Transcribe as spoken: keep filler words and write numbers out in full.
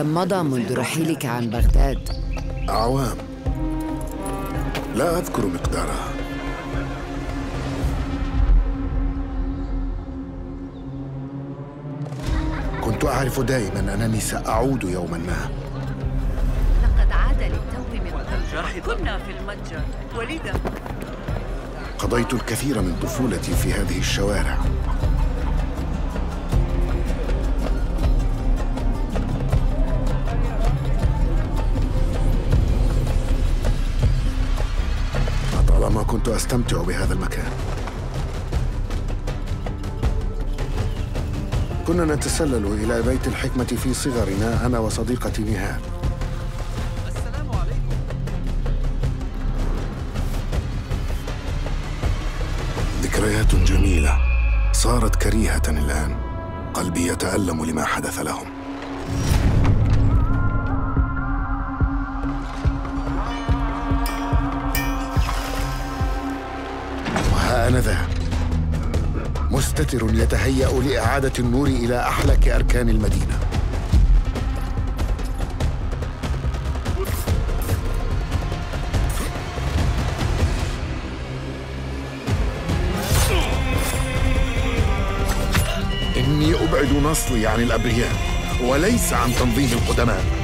كم مضى منذ رحيلك عن بغداد؟ أعوام، لا أذكر مقدارها. كنت أعرف دائماً أنني سأعود يوماً ما. لقد عاد للتو من قبل، كنا في المتجر وليدا. قضيت الكثير من طفولتي في هذه الشوارع. لطالما كنت أستمتع بهذا المكان. كنا نتسلل إلى بيت الحكمة في صغرنا أنا وصديقتي نهاد. السلام عليكم. ذكريات جميلة صارت كريهة الآن. قلبي يتألم لما حدث لهم. وها أنا ذا مستتر يتهيأ لإعادة النور إلى أحلك أركان المدينة. إني أبعد نصلي عن الأبرياء وليس عن تنظيم القدماء.